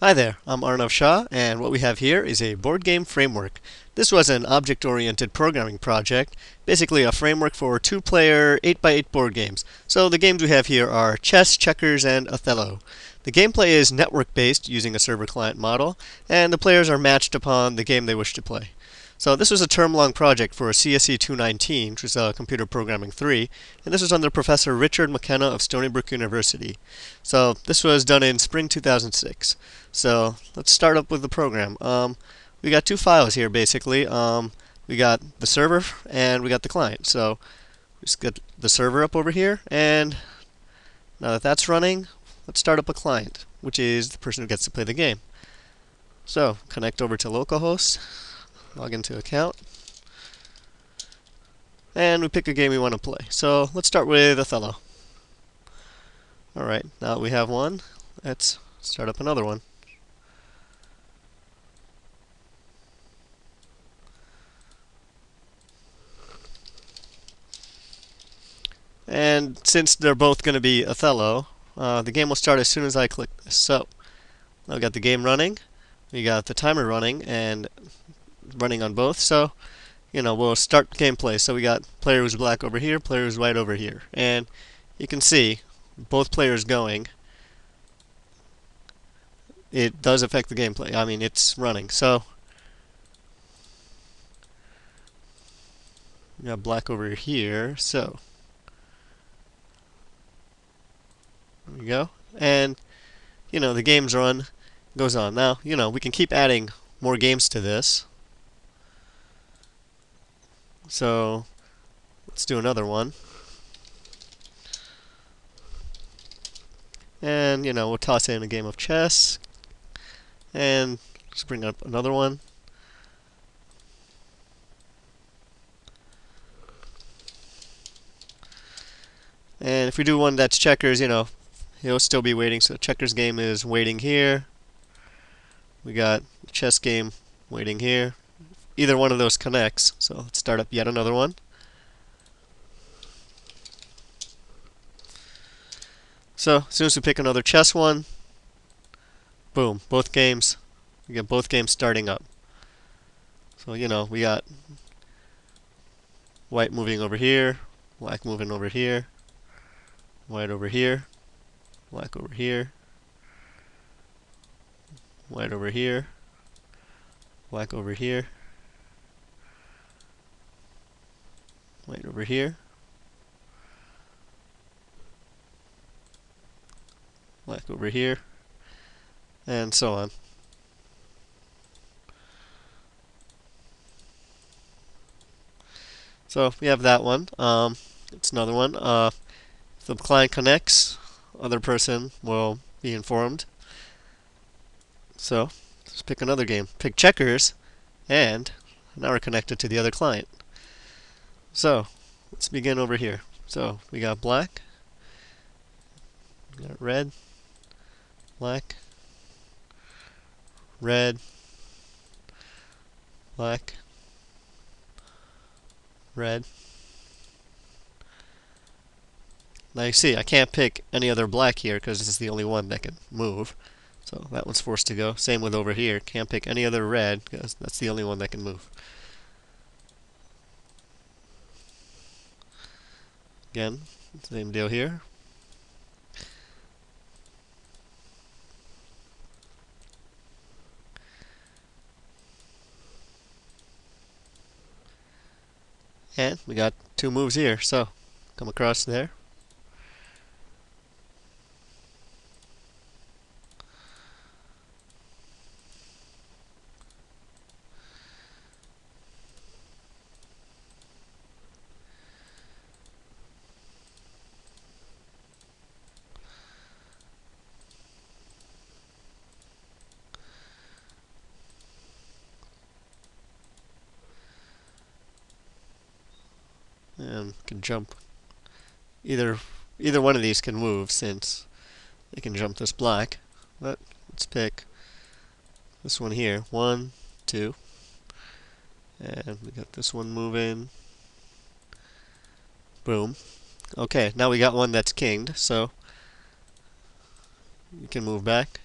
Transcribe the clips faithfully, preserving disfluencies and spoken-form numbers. Hi there, I'm Arnav Shah, and what we have here is a board game framework. This was an object-oriented programming project, basically a framework for two-player eight by eight board games. So the games we have here are chess, checkers, and Othello. The gameplay is network-based using a server-client model, and the players are matched upon the game they wish to play. So this was a term-long project for C S E two nineteen, which was uh, Computer Programming three, and this was under Professor Richard McKenna of Stony Brook University. So this was done in spring two thousand six. So let's start up with the program. Um, we got two files here basically. Um, we got the server and we got the client. So we just get the server up over here, and now that that's running, let's start up a client, which is the person who gets to play the game. So connect over to localhost. Log into account, and we pick a game we want to play. So let's start with Othello. Alright, now we have one. Let's start up another one. And since they're both going to be Othello, uh, the game will start as soon as I click this. So now we got the game running, we got the timer running, and running on both, so you know we'll start gameplay. So we got player who's black over here, player who's white over here, and you can see both players going. It does affect the gameplay. I mean, it's running. So we got black over here. So there we go, and you know the game's run goes on. Now you know we can keep adding more games to this. So let's do another one, and you know we'll toss in a game of chess, and let's bring up another one, and if we do one that's checkers, you know he'll still be waiting. So checkers game is waiting here, we got chess game waiting here. Either one of those connects, so let's start up yet another one. So as soon as we pick another chess one, boom, both games, we get both games starting up. So you know we got white moving over here, black moving over here, white over here, black over here, white over here, black over here, white over here, black over here, and so on. So we have that one. Um, it's another one. Uh, if the client connects, other person will be informed. So let's pick another game. Pick checkers, and now we're connected to the other client. So let's begin over here. So we got black, we got red, black, red, black, red. Now you see I can't pick any other black here because this is the only one that can move. So that one's forced to go. Same with over here. Can't pick any other red because that's the only one that can move. Again, same deal here. And we got two moves here, so come across there. And can jump. Either either one of these can move since they can jump this black. But let's pick this one here. One, two, and we got this one moving. Boom. Okay, now we got one that's kinged, so you can move back.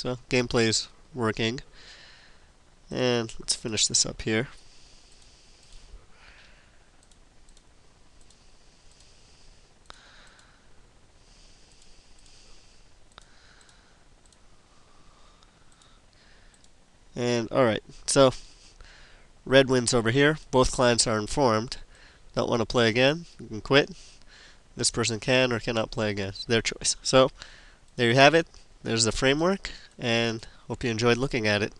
So gameplay is working. And let's finish this up here. And alright, so red wins over here. Both clients are informed. Don't want to play again, you can quit. This person can or cannot play again. It's their choice. So there you have it. There's the framework, and hope you enjoyed looking at it.